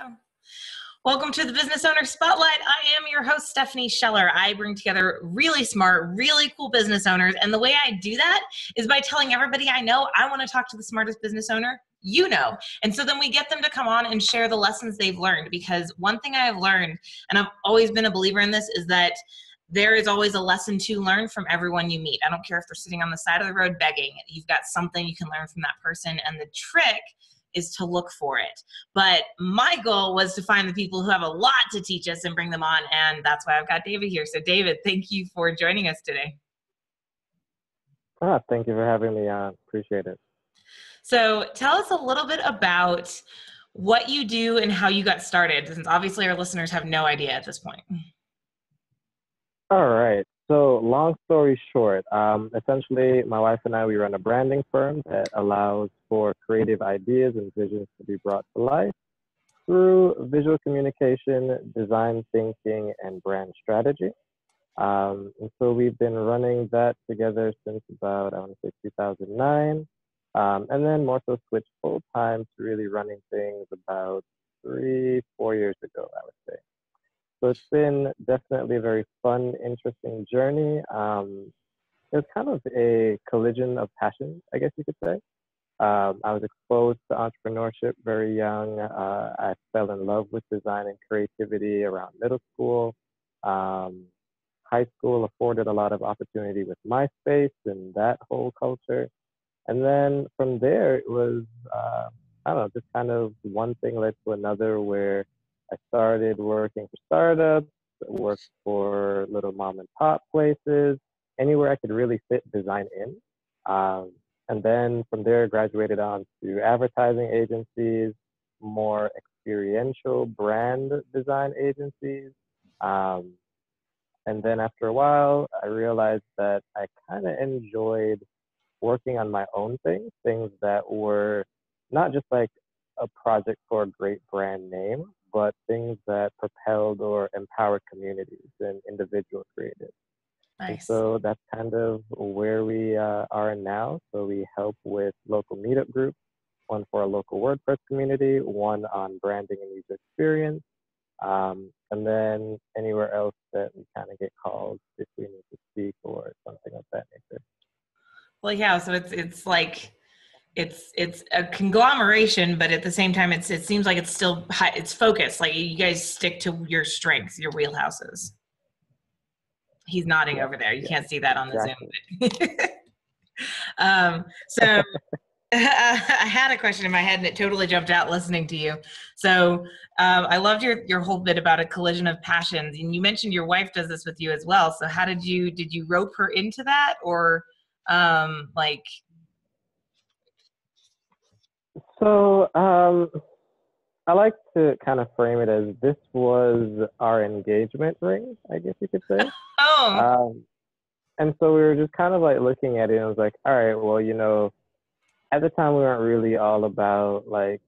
go. Welcome to the Business Owner Spotlight. I am your host, Stephanie Scheller. I bring together really smart, really cool business owners. And the way I do that is by telling everybody I know I want to talk to the smartest business owner you know. And so then we get them to come on and share the lessons they've learned. Because one thing I have learned, and I've always been a believer in this, is that there is always a lesson to learn from everyone you meet. I don't care if they're sitting on the side of the road begging. You've got something you can learn from that person. And the trick is to look for it. But my goal was to find the people who have a lot to teach us and bring them on. And that's why I've got David here. So David, thank you for joining us today. Oh, thank you for having me. I appreciate it. So tell us a little bit about what you do and how you got started, since obviously our listeners have no idea at this point. All right. So long story short, essentially my wife and I, we run a branding firm that allows for creative ideas and visions to be brought to life through visual communication, design thinking, and brand strategy. And so we've been running that together since about, I want to say 2009. And then more so switched full time to really running things about 3-4 years ago, I would say. So it's been definitely a very fun, interesting journey. It was kind of a collision of passions, I guess you could say. I was exposed to entrepreneurship very young. I fell in love with design and creativity around middle school. High school afforded a lot of opportunity with MySpace and that whole culture. And then from there, it was, I don't know, just kind of one thing led to another where I started working for startups, worked for little mom and pop places, anywhere I could really fit design in. And then from there, graduated on to advertising agencies, more experiential brand design agencies. And then after a while, I realized that I kind of enjoyed working on my own things, things that were not just like a project for a great brand name, but things that propelled or empowered communities and individual creatives. Nice. And so that's kind of where we are now. So we help with local meetup groups, one for a local WordPress community, one on branding and user experience, and then anywhere else that we kind of get called if we need to speak or something of that nature. Well, yeah, so it's like, it's a conglomeration, but at the same time, it seems like it's still high, it's focused. Like you guys stick to your strengths, your wheelhouses. He's nodding over there. You can't see that on the Zoom. So I had a question in my head and it totally jumped out listening to you. So I loved your whole bit about a collision of passions, and you mentioned your wife does this with you as well. So how did you rope her into that, or like? So I like to kind of frame it as this was our engagement ring, I guess you could say. Oh. And so we were just kind of like looking at it and I was like, all right, well, you know, at the time we weren't really all about like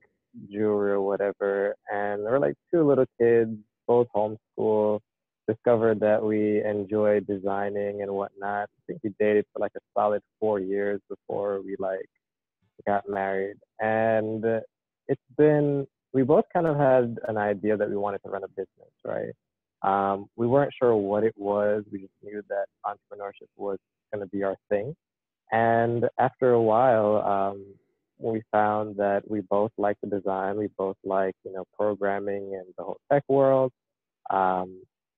jewelry or whatever. And there were like two little kids, both homeschool, discovered that we enjoyed designing and whatnot. I think we dated for like a solid 4 years before we like got married. And it's been, we both kind of had an idea that we wanted to run a business, right? We weren't sure what it was. We just knew that entrepreneurship was going to be our thing. And after a while, we found that we both like the design. We both like, you know, programming and the whole tech world.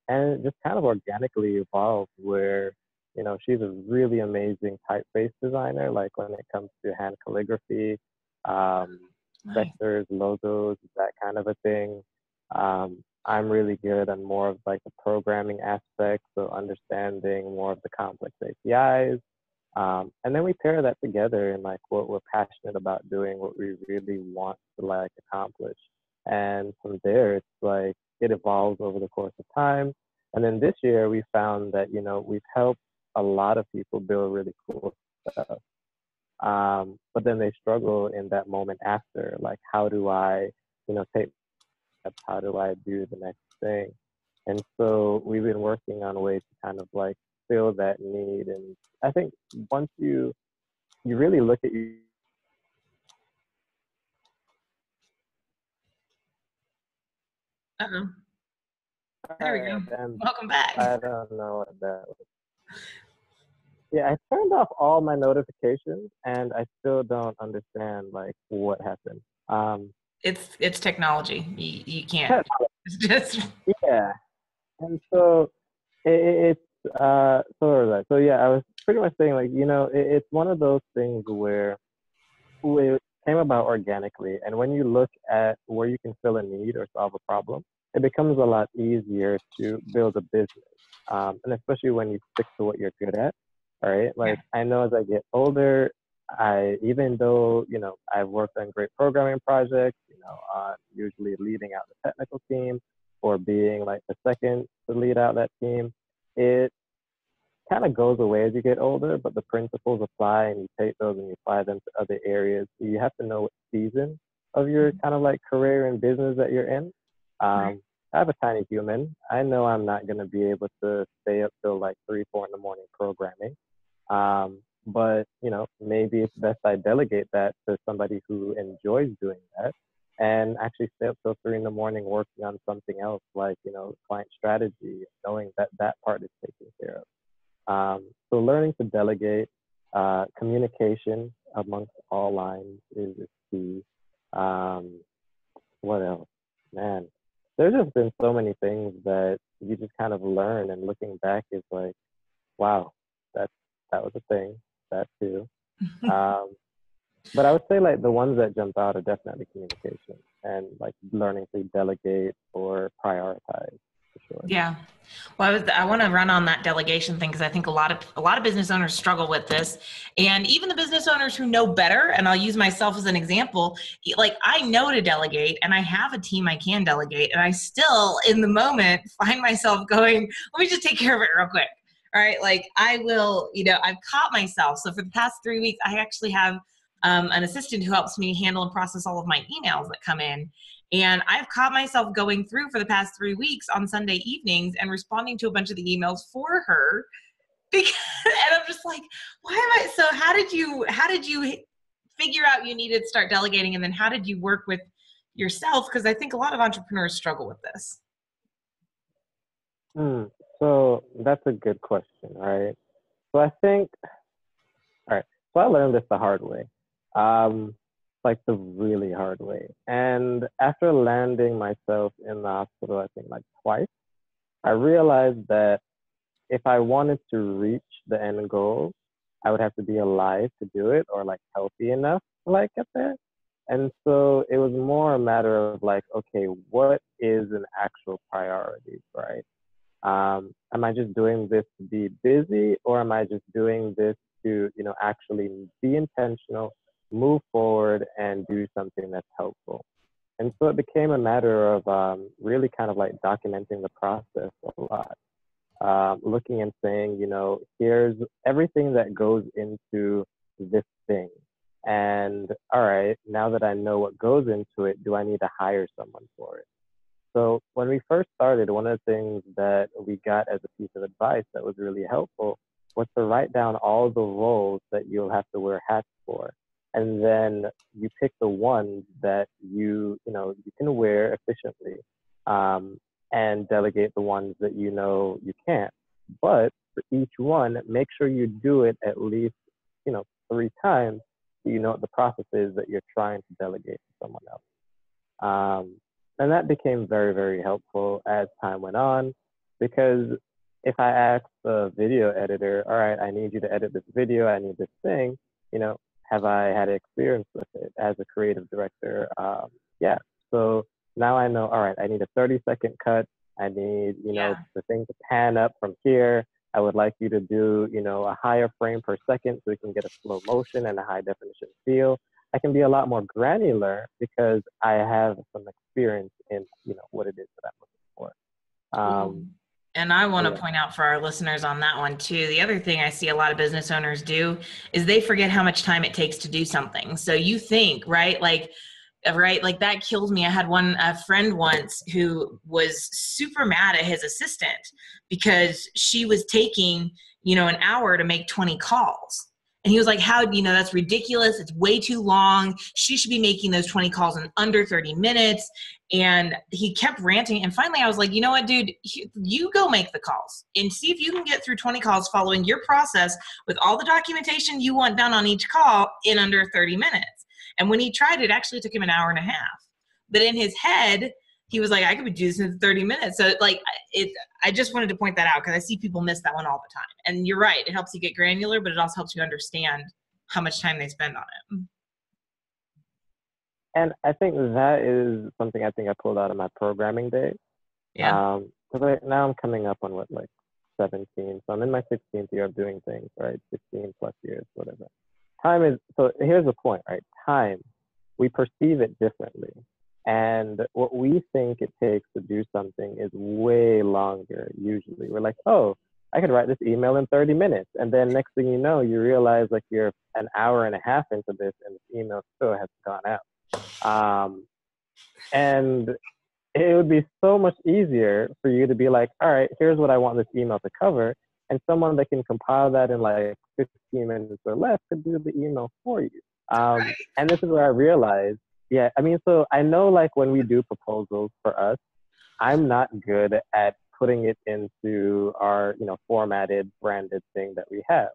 And it just kind of organically evolved where, you know, she's a really amazing typeface designer, like when it comes to hand calligraphy, nice. Vectors, logos, that kind of a thing. I'm really good on more of like the programming aspect, so understanding more of the complex APIs. And then we pair that together in like what we're passionate about doing, what we really want to like accomplish. And from there, it's like, it evolves over the course of time. And then this year we found that, you know, we've helped a lot of people build really cool stuff. But then they struggle in that moment after, like, how do I, you know, take steps? How do I do the next thing? And so we've been working on ways to kind of like fill that need. And I think once you really look at your Uh-oh. There we go. Welcome back. I don't know what that was. Yeah, I turned off all my notifications, and I still don't understand like what happened. It's technology. You can't. It's just yeah. And so it's so was I. So yeah, I was pretty much saying like it's one of those things where it came about organically, and when you look at where you can fill a need or solve a problem, it becomes a lot easier to build a business, and especially when you stick to what you're good at, all right? Like I know as I get older, even though, I've worked on great programming projects, usually leading out the technical team or being like the second to lead out that team, it kind of goes away as you get older, but the principles apply and you take those and you apply them to other areas. So you have to know what season of your kind of like career and business that you're in. I have a tiny human. I know I'm not going to be able to stay up till like 3, 4 in the morning programming. But, maybe it's best I delegate that to somebody who enjoys doing that and actually stay up till 3 in the morning working on something else like, client strategy, knowing that that part is taken care of. So learning to delegate, communication amongst all lines is key. What else? Man, there's just been so many things that you just kind of learn, and looking back is like, wow, that was a thing, that too. But I would say like the ones that jump out are definitely communication and like learning to delegate or prioritize for sure. Yeah. Well, I want to run on that delegation thing because I think a lot of business owners struggle with this, and even the business owners who know better. And I'll use myself as an example. Like I know to delegate, and I have a team I can delegate, and I still in the moment find myself going, "Let me just take care of it real quick." All right, like I will, I've caught myself. So for the past 3 weeks, I actually have an assistant who helps me handle and process all of my emails that come in. And I've caught myself going through for the past 3 weeks on Sunday evenings and responding to a bunch of the emails for her. And I'm just like, so how did you figure out you needed to start delegating? And then how did you work with yourself? Because I think a lot of entrepreneurs struggle with this. So that's a good question, right? So I think, so I learned this the hard way, like the really hard way. And after landing myself in the hospital, I think like twice, I realized that if I wanted to reach the end goal, I would have to be alive to do it, or like healthy enough to like get there. And so it was more a matter of like, okay, what is an actual priority, right? Am I just doing this to be busy, or am I just doing this to, actually be intentional, move forward, and do something that's helpful? And so it became a matter of really kind of like documenting the process a lot, looking and saying, here's everything that goes into this thing. And all right, now that I know what goes into it, do I need to hire someone for it? So when we first started, one of the things that we got as a piece of advice that was really helpful was to write down all the roles that you'll have to wear hats for. And then you pick the ones that you can wear efficiently, and delegate the ones that you can't. But for each one, make sure you do it at least, 3 times so you know what the process is that you're trying to delegate to someone else. And that became very, very helpful as time went on, because if I asked the video editor, all right, I need you to edit this video, I need this thing, have I had experience with it as a creative director? Yeah. So now I know, all right, I need a 30-second cut. I need, the thing to pan up from here. I would like you to do, a higher frame per second so we can get a slow motion and a high definition feel. I can be a lot more granular because I have some experience in, what it is that I'm looking for. And I want to point out for our listeners on that one too, the other thing I see a lot of business owners do is they forget how much time it takes to do something. So you think, right? Like that kills me. I had a friend once who was super mad at his assistant because she was taking, an hour to make 20 calls. And he was like, how, you know, that's ridiculous. It's way too long. She should be making those 20 calls in under 30 minutes. And he kept ranting. And finally I was like, you know what, dude, you go make the calls and see if you can get through 20 calls following your process with all the documentation you want done on each call in under 30 minutes. And when he tried, it actually took him an hour and a half. But in his head, he was like, I could do this in 30 minutes. So like I just wanted to point that out because I see people miss that one all the time. And you're right. It helps you get granular, but it also helps you understand how much time they spend on it. And I think that is something I think I pulled out of my programming day. Yeah. Because now I'm coming up on what, like 17. So I'm in my 16th year of doing things, right? 16 plus years, whatever. Time is, so here's the point, right? Time, we perceive it differently. And what we think it takes to do something is way longer, usually. We're like, oh, I could write this email in 30 minutes. And then next thing you know, you realize like you're an hour and a half into this and this email still hasn't gone out. And it would be so much easier for you to be like, all right, here's what I want this email to cover. And someone that can compile that in like 15 minutes or less could do the email for you. And this is where I realized, yeah, I mean, so I know like when we do proposals for us, I'm not good at putting it into our, you know, formatted, branded thing that we have,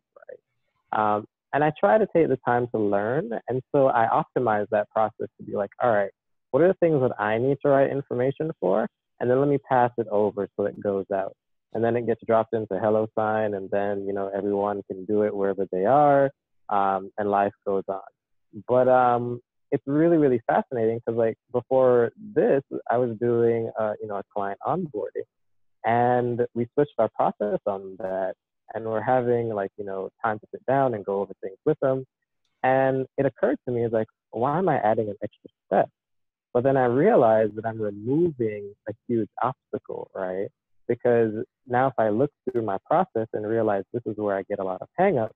right? And I try to take the time to learn. And so I optimize that process to be like, all right, what are the things that I need to write information for? And then let me pass it over so it goes out. And then it gets dropped into HelloSign, and then, you know, everyone can do it wherever they are, and life goes on. But, it's really, really fascinating because like before this, I was doing, you know, a client onboarding, and we switched our process on that, and we're having like, you know, time to sit down and go over things with them. And it occurred to me, like, why am I adding an extra step? But then I realized that I'm removing a huge obstacle, right? Because now if I look through my process and realize this is where I get a lot of hangups,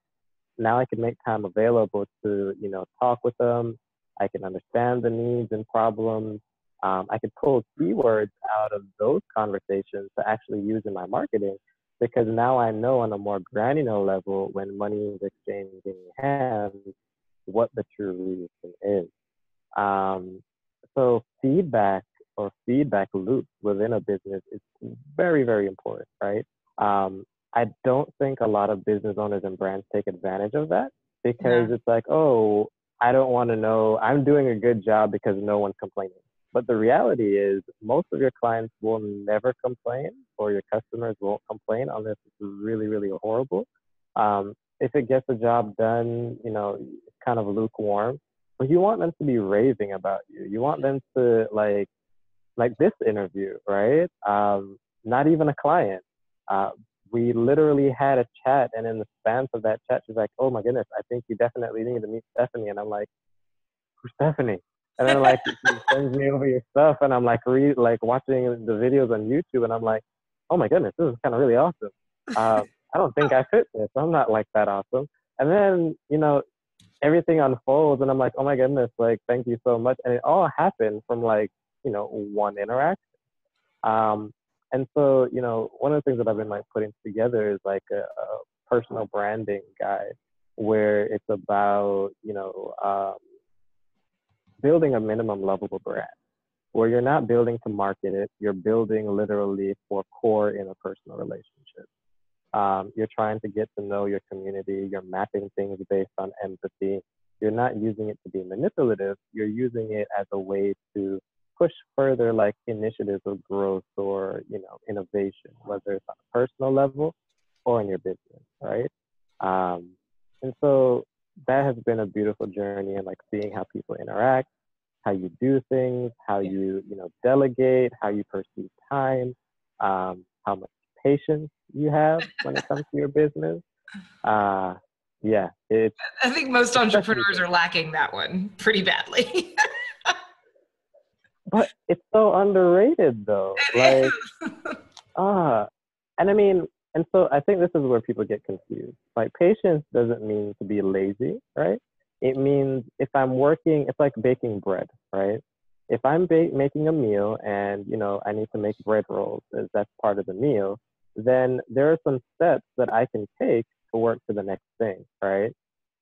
now I can make time available to, you know, talk with them. I can understand the needs and problems. I can pull keywords out of those conversations to actually use in my marketing, because now I know on a more granular level when money is exchanging hands, what the true reason is. So feedback or feedback loops within a business is very, very important, right? I don't think a lot of business owners and brands take advantage of that, because it's like, oh, I don't want to know, I'm doing a good job because no one's complaining. But the reality is most of your clients will never complain, or your customers won't complain unless it's really, really horrible. If it gets the job done, you know, it's kind of lukewarm, but you want them to be raving about you. You want them to like this interview, right? Not even a client. We literally had a chat, and in the span of that chat, she's like, oh my goodness, I think you definitely need to meet Stephanie. And I'm like, who's Stephanie? And then like, she sends me over your stuff, and I'm like, watching the videos on YouTube, and I'm like, oh my goodness, this is kind of really awesome. I don't think I fit this. I'm not like that awesome. And then, you know, everything unfolds, and I'm like, oh my goodness, like, thank you so much. And it all happened from like, you know, one interaction. And so, you know, one of the things that I've been like putting together is like a personal branding guide, where it's about, you know, building a minimum lovable brand, where you're not building to market it. You're building literally for core interpersonal relationships. You're trying to get to know your community. You're mapping things based on empathy. You're not using it to be manipulative. You're using it as a way to push further like initiatives of growth or, you know, innovation, whether it's on a personal level or in your business, right? And so that has been a beautiful journey, and like seeing how people interact, how you do things, how you know, delegate, how you perceive time, how much patience you have when it comes to your business. Yeah. I think most entrepreneurs are lacking that one pretty badly. But it's so underrated though. Like, and I mean, and so I think this is where people get confused. Like, patience doesn't mean to be lazy, right? It means if I'm working, it's like baking bread, right? If I'm making a meal and, you know, I need to make bread rolls as that's part of the meal, then there are some steps that I can take to work to the next thing, right?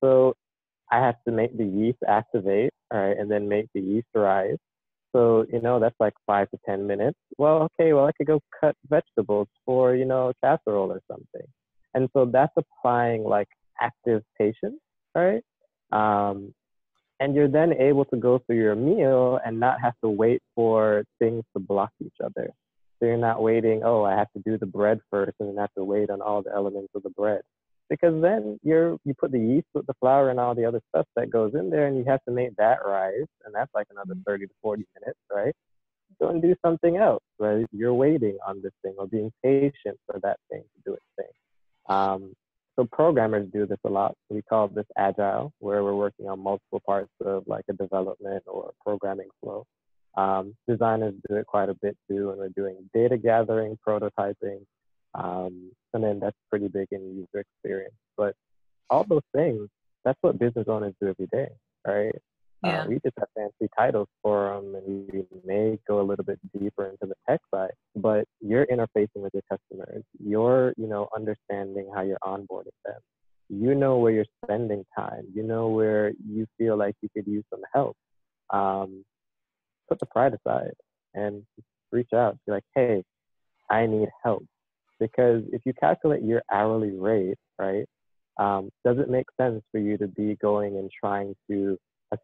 So I have to make the yeast activate, all right, and then make the yeast rise. So, you know, that's like 5 to 10 minutes. Well, okay, well, I could go cut vegetables for, you know, casserole or something. And so that's applying like active patience, all right? And you're then able to go through your meal and not have to wait for things to block each other. So you're not waiting, oh, I have to do the bread first and then have to wait on all the elements of the bread. Because then you put the yeast with the flour and all the other stuff that goes in there, and you have to make that rise, and that's like another 30 to 40 minutes, right? Go and do something else, right? You're waiting on this thing or being patient for that thing to do its thing. So programmers do this a lot. We call this agile, where we're working on multiple parts of like a development or programming flow. Designers do it quite a bit too, and we're doing data gathering, prototyping, and then that's pretty big in user experience. But all those things, that's what business owners do every day, right? Yeah. We just have fancy titles for them, and we may go a little bit deeper into the tech side, but you're interfacing with your customers. You're, you know, understanding how you're onboarding them. You know where you're spending time. You know where you feel like you could use some help. Put the pride aside and reach out. Be like, hey, I need help. Because if you calculate your hourly rate, right, does it make sense for you to be going and trying to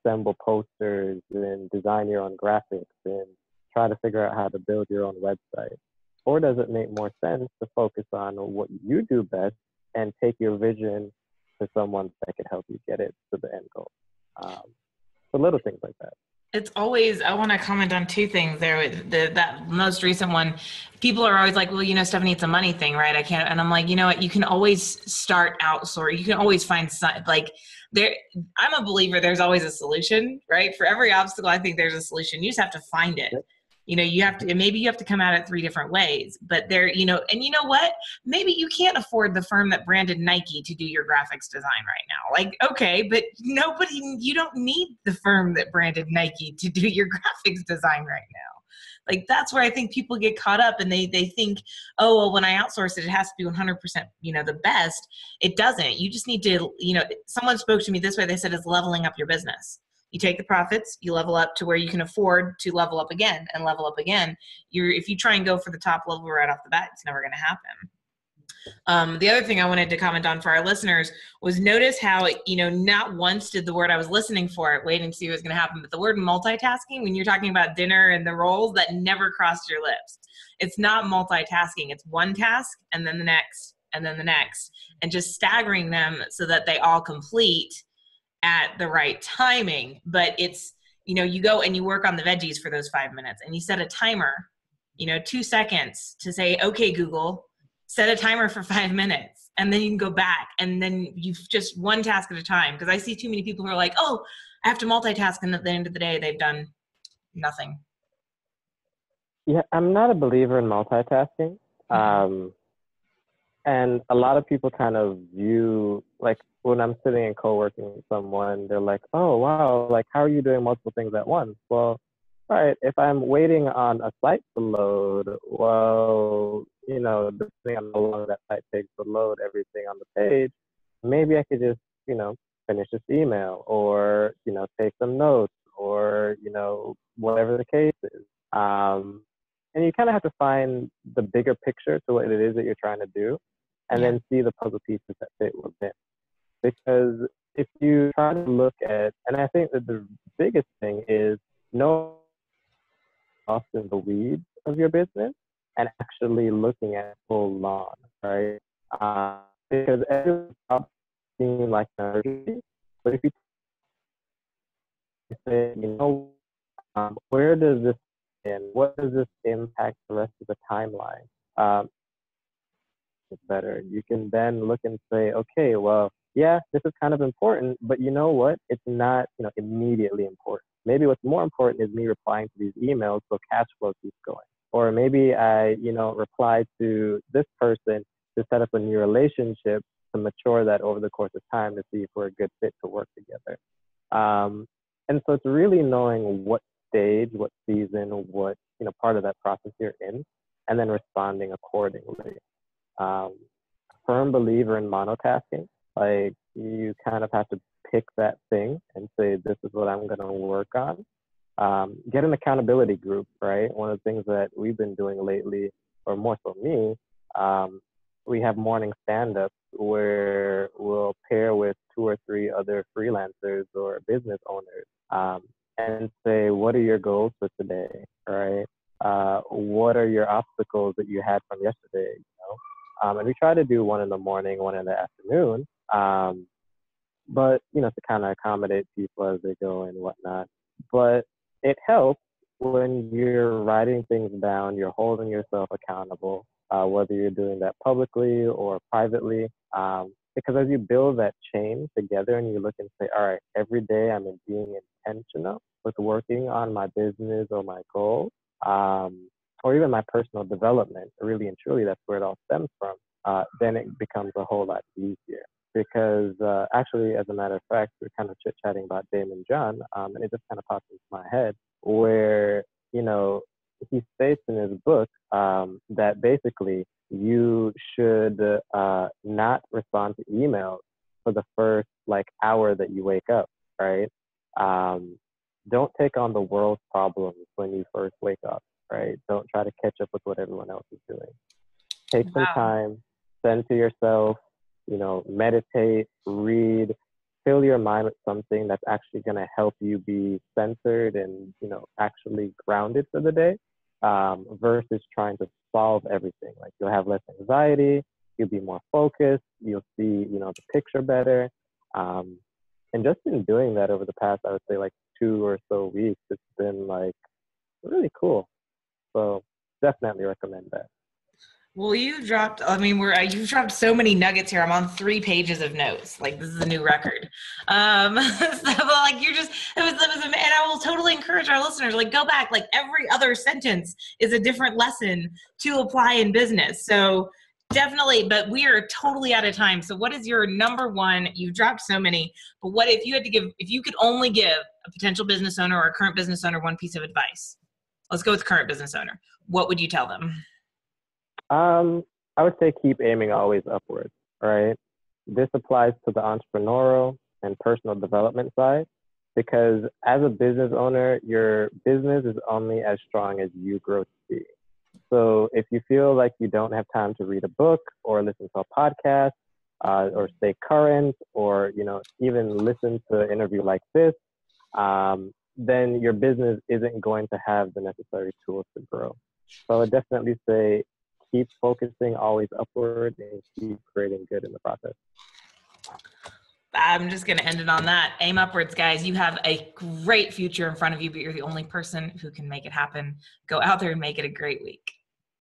assemble posters and design your own graphics and try to figure out how to build your own website? Or does it make more sense to focus on what you do best and take your vision to someone that can help you get it to the end goal? So little things like that. It's always, I want to comment on two things there with that most recent one. People are always like, well, you know, Stephanie, it's a money thing, right? I can't. And I'm like, you know what? You can always start outsourcing. You can always find some, like there, I'm a believer. There's always a solution, right? For every obstacle, I think there's a solution. You just have to find it. You know, you have to, maybe you have to come at it 3 different ways, but there, you know, and you know what, maybe you can't afford the firm that branded Nike to do your graphics design right now. Like, okay, but nobody, you don't need the firm that branded Nike to do your graphics design right now. Like, that's where I think people get caught up, and they think, oh, well, when I outsource it, it has to be 100%, you know, the best. It doesn't. You just need to, you know, someone spoke to me this way. They said, it's leveling up your business. You take the profits, you level up to where you can afford to level up again and level up again. If you try and go for the top level right off the bat, it's never going to happen. The other thing I wanted to comment on for our listeners was notice how, you know, not once did the word, I was listening for it, waiting to see what was going to happen, but the word multitasking, when you're talking about dinner and the rolls, that never crossed your lips. It's not multitasking. It's one task and then the next and then the next, and just staggering them so that they all complete at the right timing. But it's, you know, you go and you work on the veggies for those 5 minutes, and you set a timer, you know, 2 seconds to say, okay, Google, set a timer for 5 minutes, and then you can go back, and then you've just one task at a time. Because I see too many people who are like, oh, I have to multitask, and at the end of the day, they've done nothing. Yeah, I'm not a believer in multitasking. And a lot of people kind of view, like, when I'm sitting and co-working with someone, they're like, oh, wow, like, how are you doing multiple things at once? Well, all right, if I'm waiting on a site to load, well, you know, depending on how long that site takes to load everything on the page, maybe I could just, you know, finish this email, or, you know, take some notes, or, you know, whatever the case is. And you kind of have to find the bigger picture to what it is that you're trying to do, and then see the puzzle pieces that fit with it. Because if you try to look at, and I think that the biggest thing is no lost in the weeds of your business and actually looking at full lawn, right? Because every job seems like an urgency, but if you say, you know, where does this end? What does this impact the rest of the timeline? It's better. You can then look and say, okay, well, yeah, this is kind of important, but you know what? It's not, you know, immediately important. Maybe what's more important is me replying to these emails so cash flow keeps going. Or maybe I, you know, reply to this person to set up a new relationship to mature that over the course of time to see if we're a good fit to work together. And so it's really knowing what stage, what season, what, you know, part of that process you're in, and then responding accordingly. Firm believer in monotasking. Like, you kind of have to pick that thing and say, this is what I'm going to work on. Get an accountability group, right? One of the things that we've been doing lately, or more so me, we have morning stand-ups where we'll pair with 2 or 3 other freelancers or business owners and say, what are your goals for today, right? What are your obstacles that you had from yesterday, you know? And we try to do one in the morning, one in the afternoon, but, you know, to kind of accommodate people as they go and whatnot. But it helps when you're writing things down, you're holding yourself accountable. Whether you're doing that publicly or privately, because as you build that chain together and you look and say, all right, every day I'm being intentional with working on my business or my goals, or even my personal development, really and truly, that's where it all stems from, then it becomes a whole lot easier. Because actually, as a matter of fact, we're kind of chit-chatting about Damon John, and it just kind of popped into my head where, you know, he states in his book that basically you should not respond to emails for the first hour that you wake up, right? Don't take on the world's problems when you first wake up, right? Don't try to catch up with what everyone else is doing. Take some time, send to yourself, you know, meditate, read, fill your mind with something that's actually going to help you be centered and, you know, actually grounded for the day, versus trying to solve everything. Like, you'll have less anxiety, you'll be more focused, you'll see, you know, the picture better. And just in doing that over the past, I would say 2 or so weeks, it's been really cool. So definitely recommend that. Well, you dropped, I mean, you've dropped so many nuggets here. I'm on 3 pages of notes. Like, this is a new record. And I will totally encourage our listeners, go back, every other sentence is a different lesson to apply in business. So definitely, but we are totally out of time. So what is your #1, you've dropped so many, but what if you had to give, if you could only give a potential business owner or a current business owner one piece of advice, let's go with current business owner. What would you tell them? I would say keep aiming always upwards, right? This applies to the entrepreneurial and personal development side, because as a business owner, your business is only as strong as you grow to be. So if you feel like you don't have time to read a book or listen to a podcast, or stay current, or, you know, even listen to an interview like this, then your business isn't going to have the necessary tools to grow. So I would definitely say, keep focusing always upward and keep creating good in the process. I'm just going to end it on that. Aim upwards, guys. You have a great future in front of you, but you're the only person who can make it happen. Go out there and make it a great week.